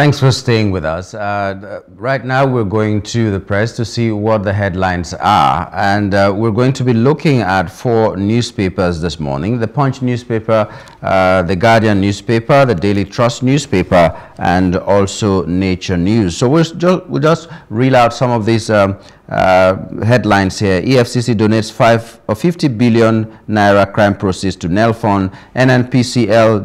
Thanks for staying with us. Right now we're going to the press to see what the headlines are, and we're going to be looking at 4 newspapers this morning: the Punch newspaper, the Guardian newspaper, the Daily Trust newspaper, and also Nature News. So we'll just reel out some of these headlines here. EFCC donates 50 billion naira crime proceeds to NELFON. NNPCL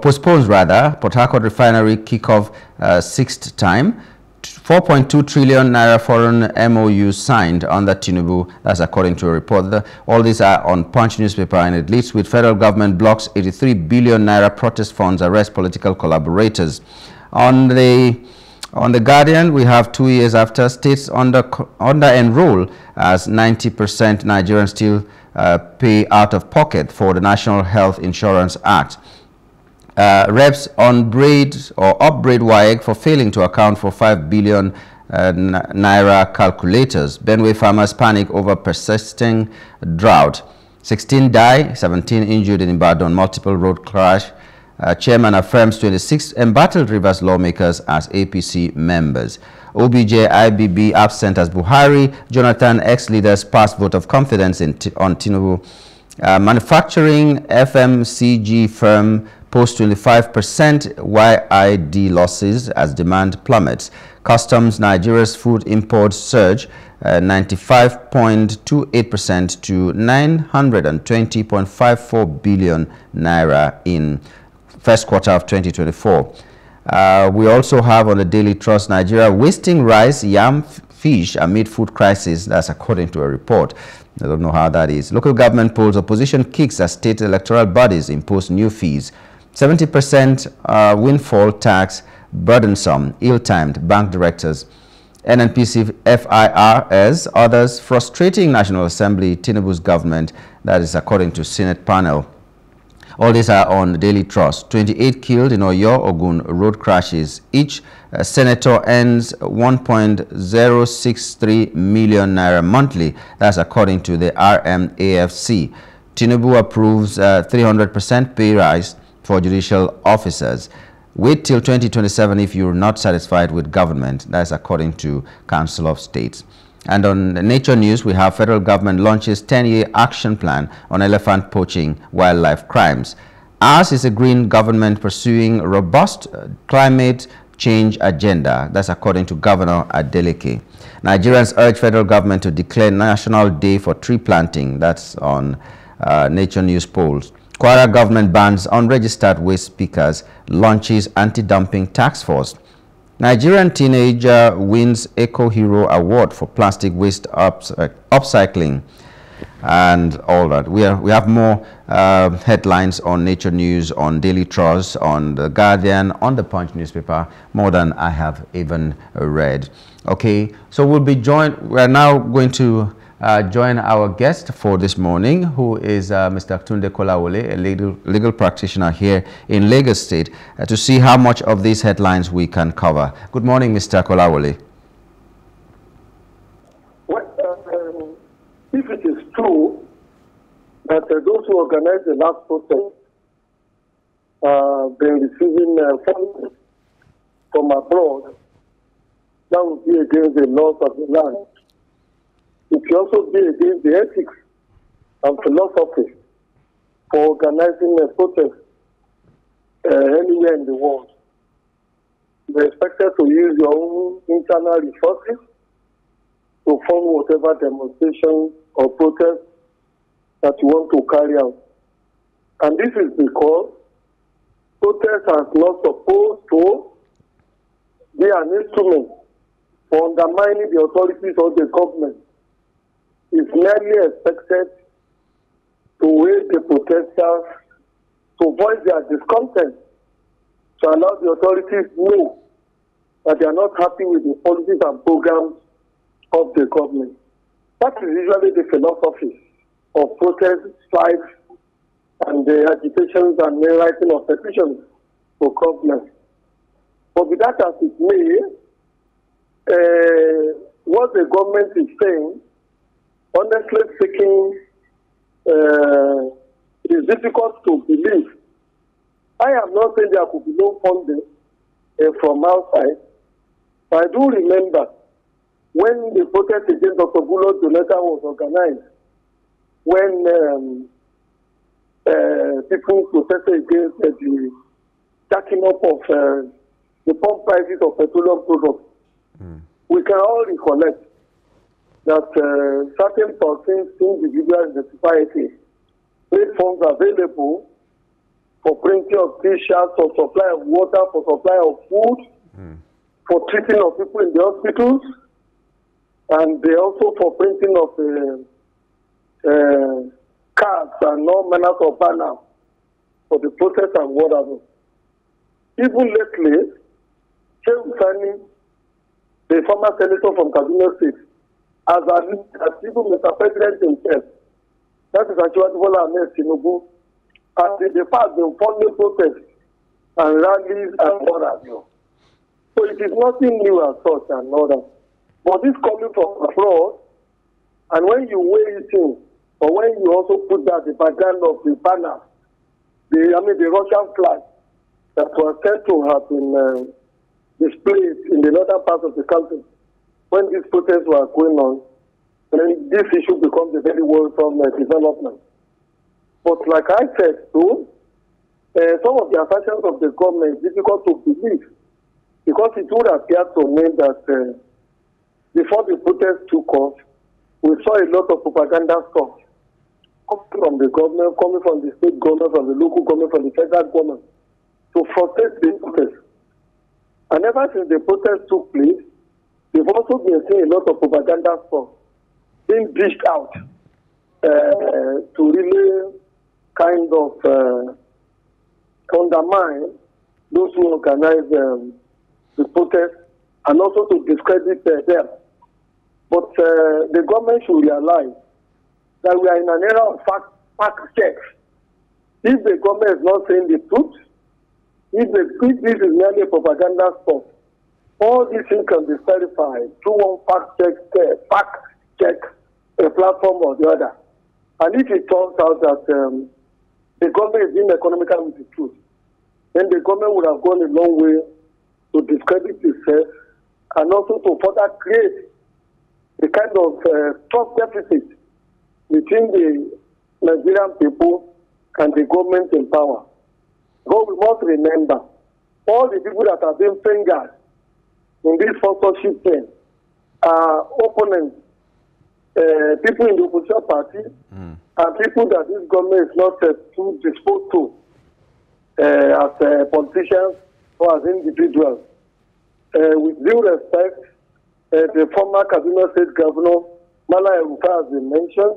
postpones Port Harcourt refinery kickoff 6th time. 4.2 trillion naira foreign MOU signed under Tinubu, that's according to a report. All these are on Punch newspaper, and it leads with federal government blocks 83 billion naira protest funds, arrest political collaborators. On the Guardian, we have 2 years after, states under-enroll as 90% Nigerians still pay out of pocket for the National Health Insurance Act. Reps upbraid WAEC for failing to account for 5 billion naira calculators. Benue farmers panic over persisting drought. 16 die, 17 injured in Ibadan, multiple road crash. Chairman affirms 26 embattled Rivers lawmakers as APC members. OBJ IBB absent as Buhari. Jonathan ex-leaders pass vote of confidence on Tinubu. Manufacturing FMCG firm post 25% YID losses as demand plummets. Customs Nigeria's food imports surge 95.28% to 920.54 billion naira in first quarter of 2024. We also have on the Daily Trust, Nigeria wasting rice, yam, fish amid food crisis. That's according to a report. I don't know how that is. Local government polls opposition kicks as state electoral bodies impose new fees. 70% windfall tax burdensome, ill-timed bank directors. NNPC FIRs, others frustrating National Assembly, Tinubu's government. That is according to Senate panel. All these are on the Daily Trust. 28 killed in Oyo Ogun road crashes. Each senator earns 1.063 million naira monthly. That's according to the RMAFC. Tinubu approves 300% pay rise for judicial officers. Wait till 2027 if you're not satisfied with government. That's according to Council of States. And on Nature News, we have federal government launches 10-year action plan on elephant poaching, wildlife crimes. Ours is a green government pursuing robust climate change agenda. That's according to Governor Adeleke. Nigerians urge federal government to declare National Day for tree planting. That's on Nature News polls. Kwara government bans unregistered waste pickers, launches anti-dumping tax force. Nigerian teenager wins Eco Hero Award for plastic waste upcycling, and all that. We have more headlines on Nature News, on Daily Trust, on The Guardian, on the Punch newspaper, more than I have even read. Okay, so we'll be joined. We're now going to join our guest for this morning, who is Mr. Tunde Kolawole, a legal practitioner here in Lagos State, to see how much of these headlines we can cover. Good morning, Mr. Kolawole. Well, if it is true that those who organized the last protest have been receiving funds from abroad, that would be against the laws of the land. It should also be against the ethics and philosophy for organizing a protest anywhere in the world. You're expected to use your own internal resources to form whatever demonstration or protest that you want to carry out. And this is because protest are not supposed to be an instrument for undermining the authorities or the government. Is merely expected to wait the protesters to voice their discontent, to allow the authorities know that they are not happy with the policies and programs of the government. That is usually the philosophy of protest, strikes, and the agitations and the writing of petitions for government. But with that as it may, what the government is saying, honestly speaking, it is difficult to believe. I am not saying there could be no funding from outside. I do remember when the protest against Dr. Goodluck Jonathan was organized, when people protested against the jacking up of the pump prices of petroleum products. Mm. We can all recollect that certain persons, individuals in the society, made funds available for printing of T-shirts, for supply of water, for supply of food, mm. for treating of people in the hospitals, and they also for printing of cards and all manners of banners for the process and whatever. Even lately, Shehu Sani, the former senator from Kaduna State, as even Mr. President himself, that is actually what I met Tinubu, and in the past, they funded protests and rallies and all that. So it is nothing new as such and all that. But this coming from abroad, and when you weigh it in, or when you also put that the background of the banner, the Russian flag that was said to have been displayed in the northern part of the country, when these protests were going on, then this issue becomes a very worrisome development. But like I said too, some of the assertions of the government is difficult to believe, because it would appear to me that before the protest took off, we saw a lot of propaganda stuff coming from the government, coming from the state government, from the local government, from the federal government, to protest the protest. And ever since the protest took place, we've also been seeing a lot of propaganda stuff being dished out to really kind of undermine those who organize the protest, and also to discredit them. But the government should realize that we are in an era of fact checks. If the government is not saying the truth, if this is merely a propaganda stuff, all these things can be verified through one fact check a platform or the other. And if it turns out that the government is ineconomical with the truth, then the government would have gone a long way to discredit itself and also to further create a kind of trust deficit between the Nigerian people and the government in power. But we must remember all the people that have been fingered in this sponsorship thing are opponents, people in the opposition party, mm. and people that this government is not too disposed to as politicians or as individuals. With due respect, the former Kaduna State Governor, Malam Eruka, has been mentioned,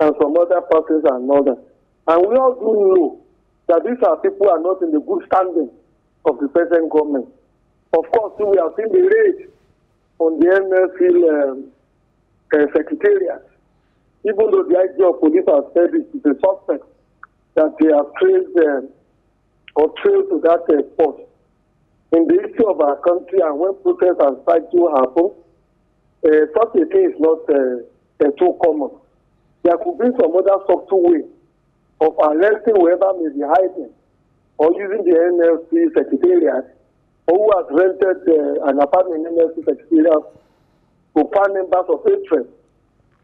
and some other parties and others. And we all do know that these are people who are not in the good standing of the present government. Of course, we have seen the raid on the NLC secretariat, even though the IG of police has said it is a suspect that they have trailed or trailed to that spot. In the history of our country, and when protests and strikes do happen, such a thing is not too common. There could be some other subtle way of arresting whoever may be hiding or using the NLC secretariat, or who has rented an apartment in the NLC secretariat to fan members of hatred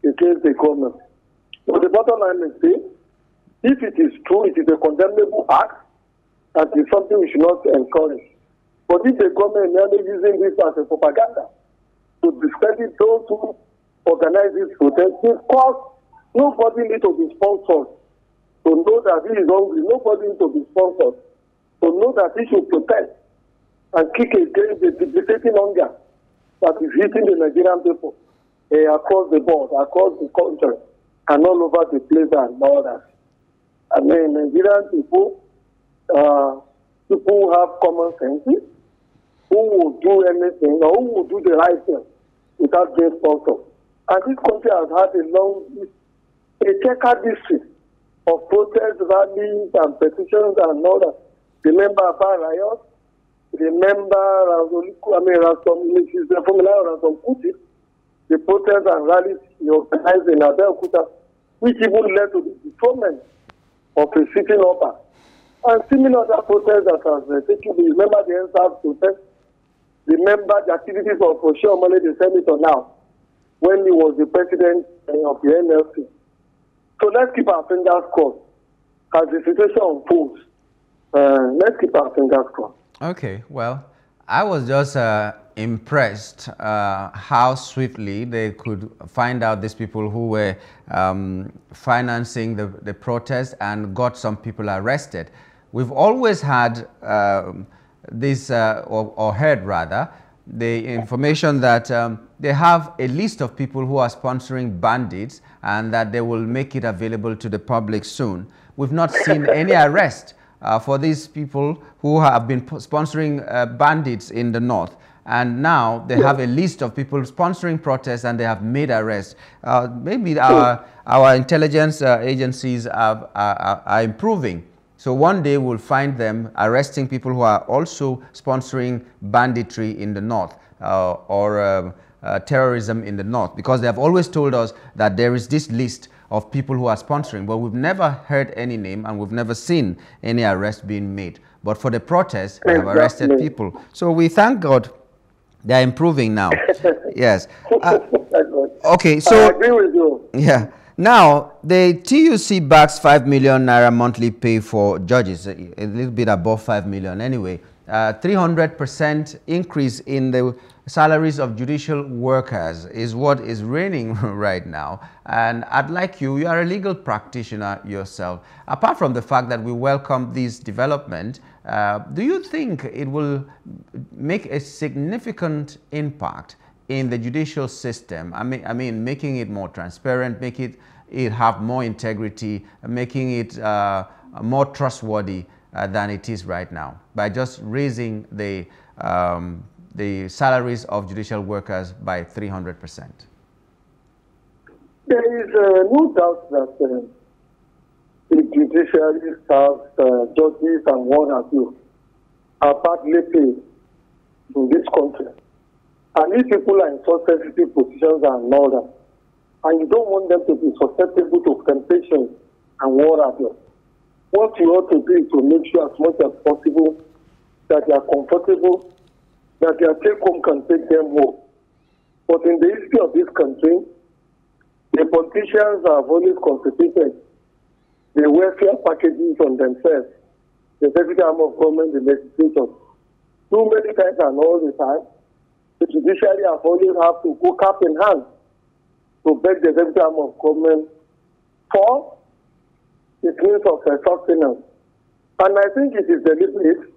against the government. So the bottom line is this: if it is true, it is a condemnable act, and it is something we should not encourage. But if the government is using this as a propaganda to discredit those who organize this protest, because nobody needs to be sponsored to know that he is hungry. Nobody needs to be sponsored to know that he should protest and kick against the devastating hunger that is hitting the Nigerian people across the board, across the country, and all over the place and all that. I mean, Nigerian people who have common sense, who will do anything or who will do the right thing without being sponsored. And this country has had a long, a checkered history of protests, rallies, and petitions, and all that. Remember Bar riots, remember Ransom Kuti, the protests and rallies organized in Abeokuta, which even led to the dethronement of the sitting upper. And similar other protests that has taken place. Remember the NSAF protest, remember the activities of Oshiomhole, the senator now, when he was the president of the NLC. So let's keep our fingers crossed. As the situation unfolds, let's keep our fingers crossed. Okay, well, I was just impressed how swiftly they could find out these people who were financing the protest and got some people arrested. We've always had this, or heard rather, the information that they have a list of people who are sponsoring bandits and that they will make it available to the public soon. We've not seen any arrest for these people who have been sponsoring bandits in the north, and now they have a list of people sponsoring protests and they have made arrests. Maybe our intelligence agencies are improving. So one day we'll find them arresting people who are also sponsoring banditry in the north or terrorism in the north, because they have always told us that there is this list of people who are sponsoring, but we've never heard any name and we've never seen any arrest being made. But for the protests, they have arrested people. So we thank God they are improving now. Yes. Okay, so... I agree with you. Yeah. Now, the TUC backs 5 million Naira monthly pay for judges, a little bit above 5 million anyway. 300% increase in the salaries of judicial workers is what is reigning right now. And I'd like you are a legal practitioner yourself. Apart from the fact that we welcome this development, do you think it will make a significant impact in the judicial system? I mean, making it more transparent, making it have more integrity, making it more trustworthy than it is right now, by just raising the salaries of judicial workers by 300%. There is no doubt that the judiciary staff, judges and warrants are badly paid in this country. And these people are in sensitive positions and all that. And you don't want them to be susceptible to temptation and warrants. What you ought to do is to make sure as much as possible that they are comfortable, that their take-home can take them home. But in the history of this country, the politicians have always constituted the welfare packages on themselves, the executive arm of government, the legislature. Too many times and all the time, the judiciary have always have to go cap in hand to beg the executive arm of government for its means of sustenance. And I think it is deliberate.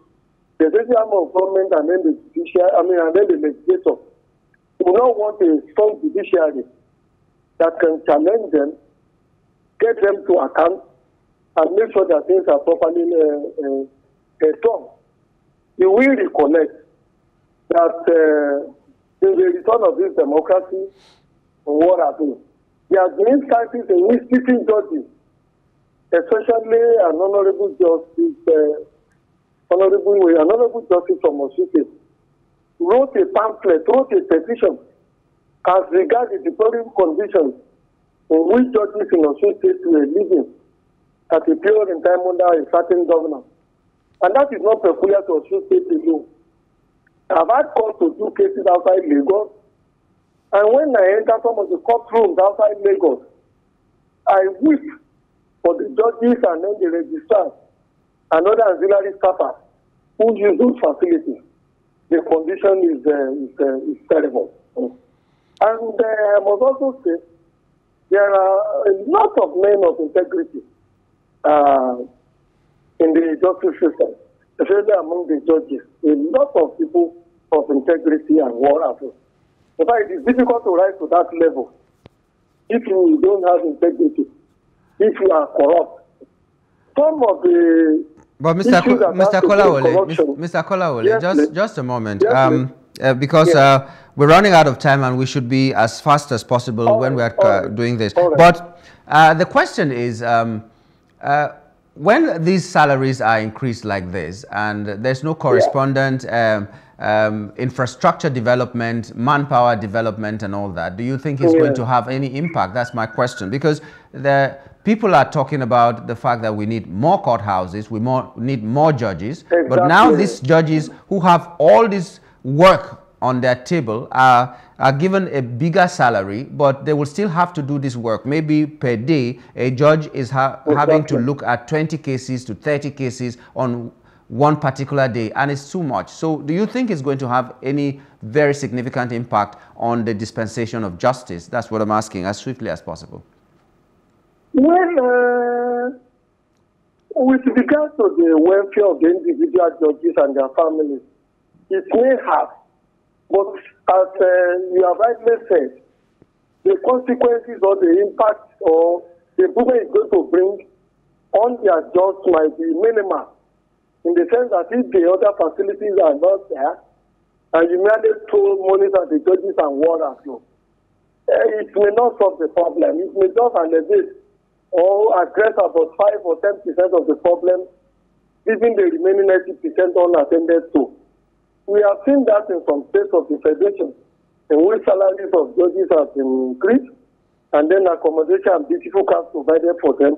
The executive arm of government and then the judiciary, and then the legislature, do not want a strong judiciary that can challenge them, get them to account, and make sure that things are properly done. You will recollect that in the return of this democracy, what happened? There have been instances in which sitting judges, especially an honorable justice. Honorable Justice from Oshiomhole wrote a pamphlet, wrote a petition as regards the deplorable conditions in which judges in Oshiomhole were living at a period in time under a certain governor. And that is not peculiar to Oshiomhole alone. I've had calls to do cases outside Lagos, and when I enter some of the courtrooms outside Lagos, I weep for the judges and then the registrars and other auxiliary staffers who use those facilities. The condition is terrible. And I must also say, there are a lot of men of integrity in the justice system, especially among the judges. A lot of people of integrity and warfare. In fact, it is difficult to rise to that level if you don't have integrity, if you are corrupt. Some of the But Mr. Kolawole, yes, just a moment, yes, because yes. We're running out of time and we should be as fast as possible when we're doing this. But the question is, when these salaries are increased like this and there's no correspondent infrastructure development, manpower development and all that, do you think it's going to have any impact? That's my question, because the people are talking about the fact that we need more courthouses, we need more judges, but now these judges who have all this work on their table are given a bigger salary, but they will still have to do this work. Maybe per day, a judge is having to look at 20 cases to 30 cases on one particular day, and it's too much. So do you think it's going to have any very significant impact on the dispensation of justice? That's what I'm asking, as swiftly as possible. Well, with regards to the welfare of the individual judges and their families, it may have, but as you have rightly said, the consequences or the impact or the improvement is going to bring on their jobs might be minimal, in the sense that if the other facilities are not there, and you merely throw money at the judges and warrants, it may not solve the problem. It may just alleviate or address about 5 or 10% of the problem, leaving the remaining 90% unattended to. We have seen that in some states of the federation, in which salaries of judges have been increased, and then accommodation and beautiful cars provided for them.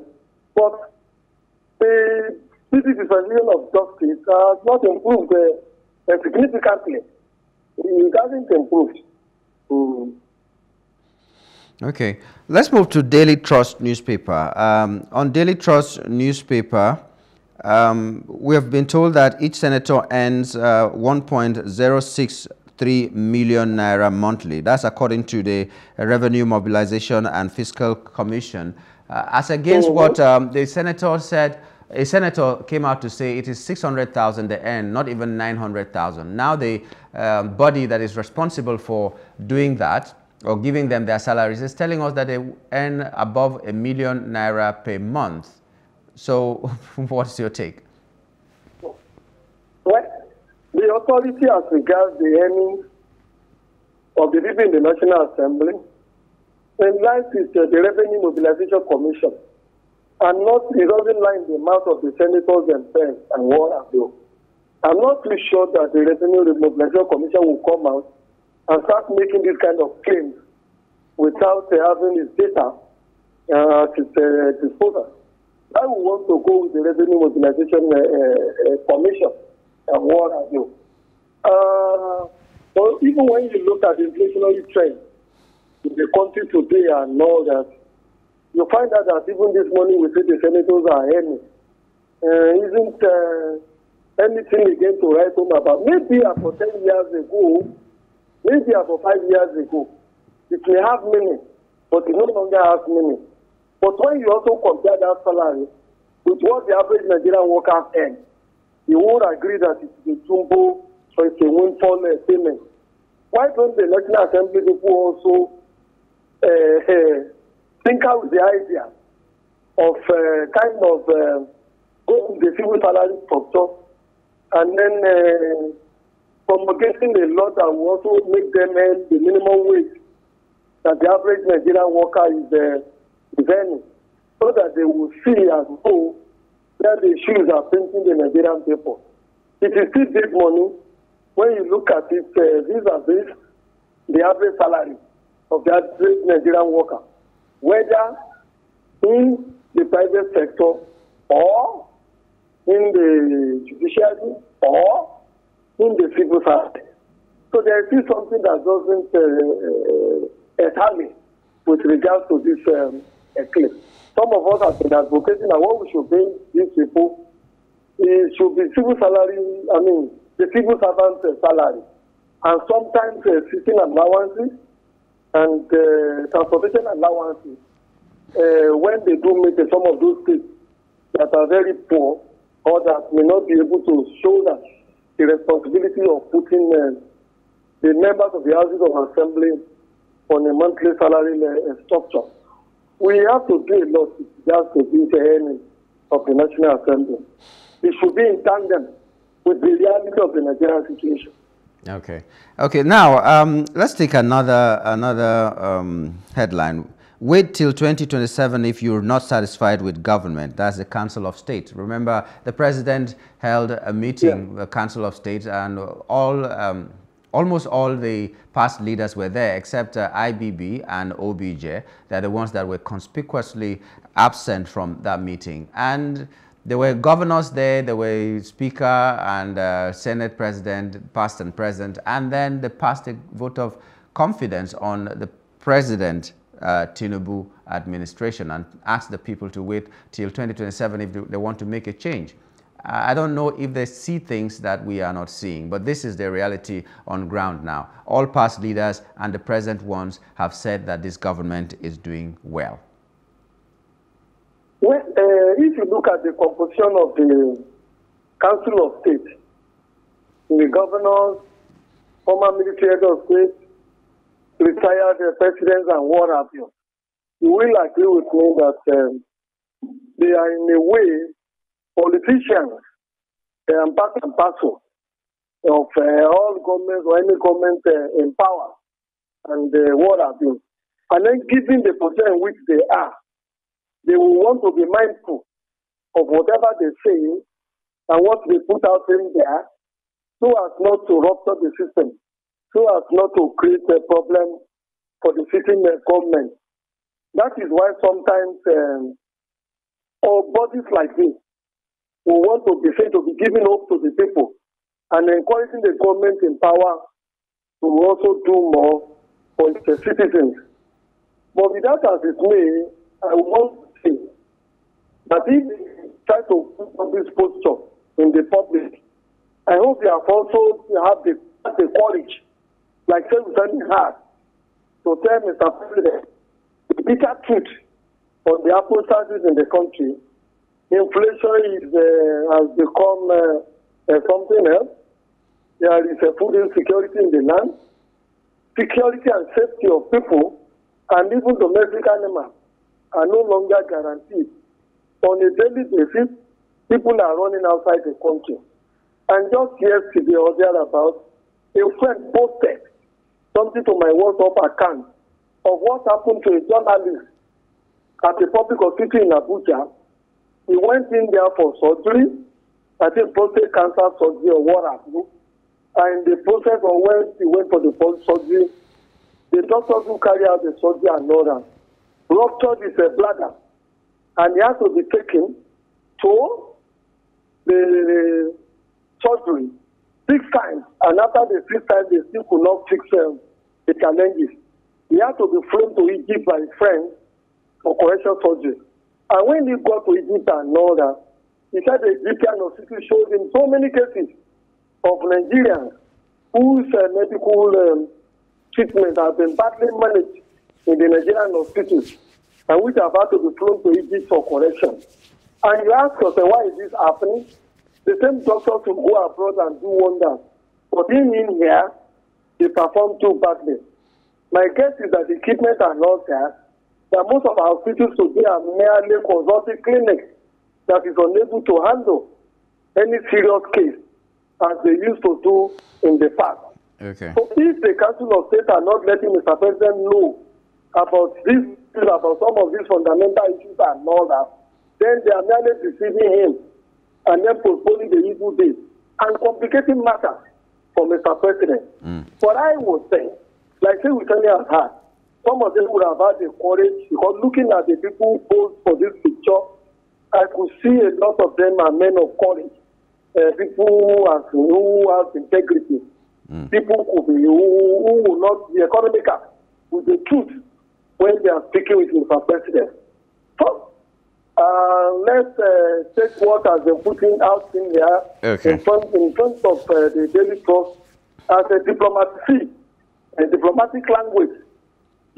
But the dispensation of justice has not improved significantly. It hasn't improved. Okay, let's move to Daily Trust newspaper. On Daily Trust newspaper, we have been told that each senator earns 1.063 million naira monthly. That's according to the Revenue Mobilization and Fiscal Commission, as against what the senator said. A senator came out to say it is 600,000 they earn, not even 900,000. Now the body that is responsible for doing that or giving them their salaries is telling us that they earn above 1 million naira per month. So what's your take? Well, the authority as regards the earning of the people in the National Assembly, in life is the Revenue Mobilization Commission, and not, it doesn't lie in the mouth of the senators themselves and what have you. I'm not too sure that the Revenue Mobilization Commission will come out and start making this kind of claims without having its data at its disposal. I would want to go with the Revenue Mobilization Commission and what have you. So even when you look at the inflationary trend in the country today and all that, you find out that even this money we say the senators are earning isn't anything again to write home about. Maybe about 10 years ago, maybe about 5 years ago, it may have meaning, but it no longer has meaning. But when you also compare that salary with what the average Nigerian worker earns, you won't agree that it's a jumbo or it's a windfall payment. Why don't the National Assembly people also think out the idea of kind of going to the civil salary structure and then promulgating a law that will also make them earn the minimum wage that the average Nigerian worker is earning, so that they will see as though that the issues are painting the Nigerian people. It is still big money when you look at it vis-a-vis the average salary of the average Nigerian worker, whether in the private sector or in the judiciary or in the civil society. So there is something that doesn't tally with regards to this claim. Some of us have been advocating that what we should pay these people should be civil salary, I mean, the civil servant's salary, and sometimes sitting allowances and transportation allowances when they do make some of those states that are very poor or that may not be able to shoulder the responsibility of putting the members of the Houses of Assembly on a monthly salary structure. We have to do a lot just to be the earning of the National Assembly. It should be in tandem with the reality of the Nigerian situation. Okay. Okay. Now, let's take another headline. Wait till 2027 if you're not satisfied with government. That's the Council of State. Remember, the president held a meeting, the Council of State, and all almost all the past leaders were there, except IBB and OBJ. They're the ones that were conspicuously absent from that meeting. And There were governors there, there were Speaker and Senate President, past and present, and then they passed a vote of confidence on the President Tinubu administration and asked the people to wait till 2027 if they want to make a change. I don't know if they see things that we are not seeing, but this is the reality on ground now. All past leaders and the present ones have said that this government is doing well. Well, if you look at the composition of the Council of State, the governors, former military head of state, retired presidents and what have you, you will agree with me that they are in a way politicians part and parcel of all governments or any government in power and what have you. And then given the position in which they are, they will want to be mindful of whatever they say and what they put out in there so as not to rupture the system, so as not to create a problem for the sitting government. That is why sometimes our bodies like this will want to be said to be giving hope to the people and encouraging the government in power to also do more for the citizens. But with that as it may, I want to say that if they try to put up this posture in the public, I hope they have also have the courage, like Senator had, to tell Mr. President the bitter truth on the apostasies in the country. Inflation is, has become something else. There is a food insecurity in the land. Security and safety of people and even domestic animals are no longer guaranteed. On a daily basis, people are running outside the country. And just yesterday or thereabouts, a friend posted something to my WhatsApp account of what happened to a journalist at the public hospital in Abuja. He went in there for surgery, I think prostate cancer surgery or what have you. And in the process of when he went for the surgery, the doctors who carried out the surgery and all that ruptured his bladder, and he had to be taken to the surgery 6 times. And after the 6 times, they still could not fix the challenges. He had to be flown to Egypt by his friends for correction surgery. And when he got to Egypt and all that, he said the Egyptian hospital showed him so many cases of Nigerians whose medical treatment has been badly managed in the Nigerian hospitals and which are about to be flown to Egypt for correction. And you ask yourself, why is this happening? The same doctors who go abroad and do wonders, but in here, they perform too badly. My guess is that the equipment are not there. That most of our hospitals today are merely consulting clinics that is unable to handle any serious case as they used to do in the past. Okay. So if the Council of State are not letting Mr. President know about this, about some of these fundamental issues and all that, then they are merely deceiving him and then postponing the evil day and complicating matters for Mr. President. But I would say, like say we have had, some of them would have had the courage, because looking at the people who posed for this picture, I could see a lot of them are men of courage, people who have integrity, people who will not be economical with the truth when they are speaking with Mr. President. So, let's take what has been putting out in here in front of the Daily Trust as a diplomacy, a diplomatic language,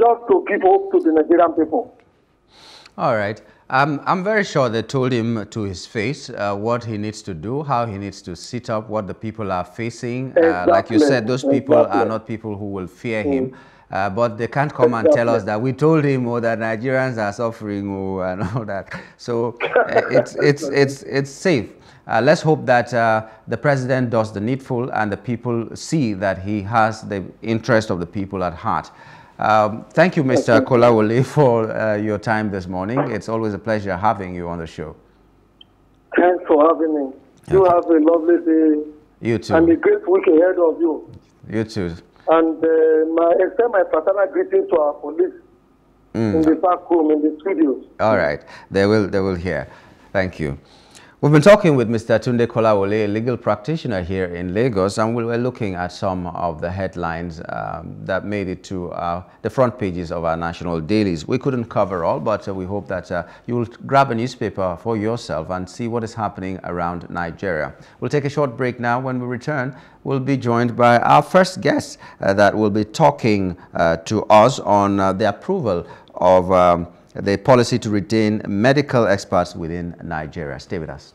just to give hope to the Nigerian people. All right. I'm very sure they told him to his face what he needs to do, how he needs to sit up, what the people are facing. Exactly. Like you said, those people are not people who will fear him. But they can't come and tell us that we told him, or that Nigerians are suffering, or and all that. So it's safe. Let's hope that the president does the needful and the people see that he has the interest of the people at heart. Thank you, Mr. Kolawole, for your time this morning. It's always a pleasure having you on the show. Thanks for having me. You have a lovely day. You too. And a great week ahead of you. You too. And extend my fraternal greetings to our colleagues in the back room, in the studios. All right. They will hear. Thank you. We've been talking with Mr. Tunde Kolawole, a legal practitioner here in Lagos, and we were looking at some of the headlines that made it to the front pages of our national dailies. We couldn't cover all, but we hope that you will grab a newspaper for yourself and see what is happening around Nigeria. We'll take a short break now. When we return, we'll be joined by our first guest that will be talking to us on the approval of the policy to retain medical experts within Nigeria. Stay with us.